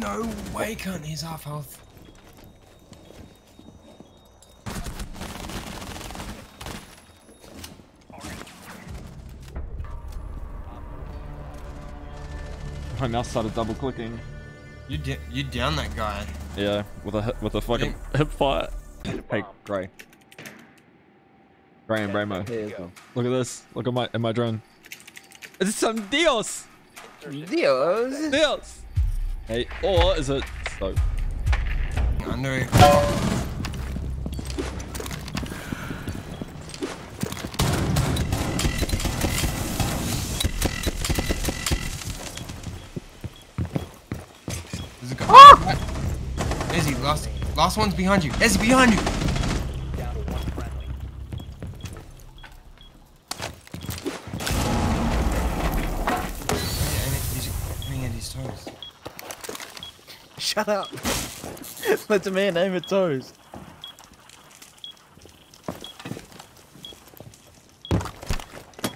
No way, cunt, he's half health. My mouse started double clicking. You down that guy. Yeah, with a fucking hip fire. Hey, Gray and Bramo. Look at this. Look at my drone. Is it some Dios? Dios. Hey, or is it so? I knew. There's a guy. Ah! Izzy, last one's behind you. Izzy, behind you. Shut up! Let the man aim at toes. Oh,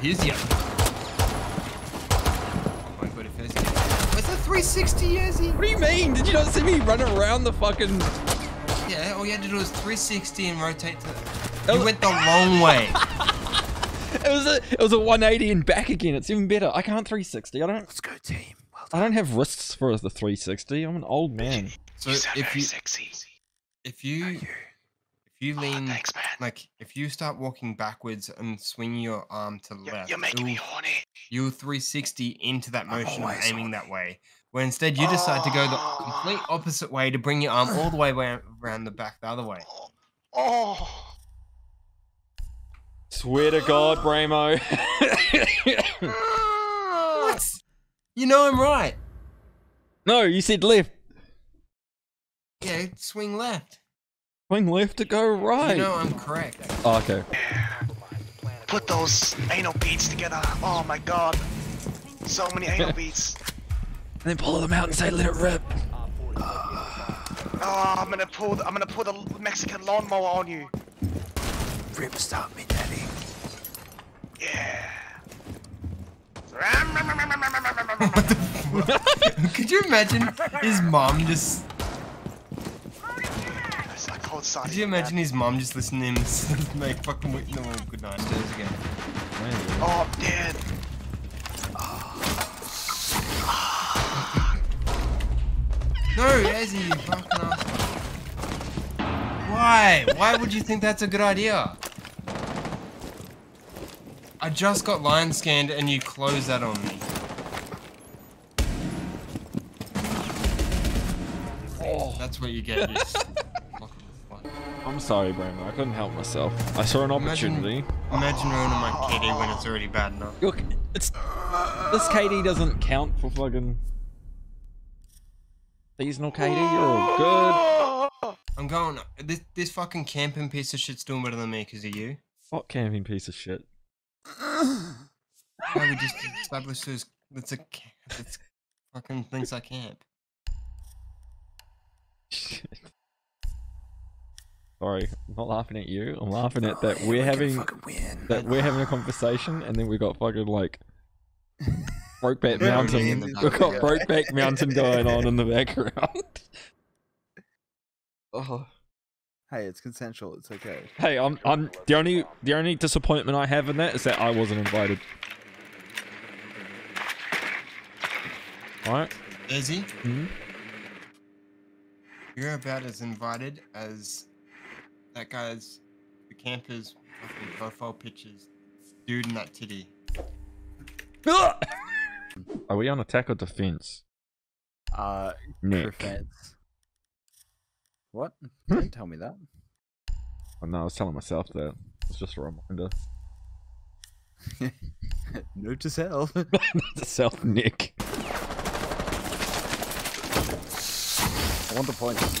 here's the other. Oh my god, if there's the other. What's the 360, Yazzie? What do you mean? Did you not see me run around the fucking... Yeah, all you had to do was 360 and rotate to the... You went the long way. It was a 180 and back again. It's even better. I can't 360. I don't... Let's go, team. Well done. I don't have wrists for the 360. I'm an old man. So if you lean... Oh, thanks, man. Like, if you start walking backwards and swing your arm to the left... You're making me horny. You'll 360 into that motion of aiming that way. Where instead you decide to go the complete opposite way to bring your arm all the way around the back the other way. Oh! Swear to God, Bramo. What? You know I'm right. No, you said left. Yeah, swing left. Swing left to go right. You know I'm correct. Oh, okay. Put those anal beads together. Oh my God. So many anal beads. And then pull them out and say, "Let it rip." Oh, I'm gonna pull the Mexican lawnmower on you. Rip, stop me, daddy. Yeah. What the fuck? Could you imagine his mom just? It's like cold side. Could you imagine his mom just listening to him make fucking good night stories again? Oh, I'm dead. No, Ezzy, you fucking asshole. Why? Why would you think that's a good idea? I just got lion scanned and you closed that on me. Oh. That's what you get. I'm sorry, Bramo. I couldn't help myself. I saw an opportunity. Imagine ruining my KD when it's already bad enough. Look, this KD doesn't count for fucking... Seasonal KD, you're all good. I'm going. This fucking camping piece of shit's doing better than me because of you. What camping piece of shit? We just established this. It's fucking thinks I camp. Sorry, I'm not laughing at you. I'm laughing at that we're having a conversation, and then we got fucking like. Brokeback Mountain. We've got Brokeback Mountain going on in the background. Oh, hey, it's consensual. It's okay. Hey, I'm the only disappointment I have in that is that I wasn't invited. All right. Izzy, you're about as invited as that guy's the camper's profile pictures. Dude in that titty. Are we on attack or defense? Defense. What? Don't tell me that. Oh, no, I was telling myself that. It's just a reminder. Note to self. Note to self, Nick. I want the points.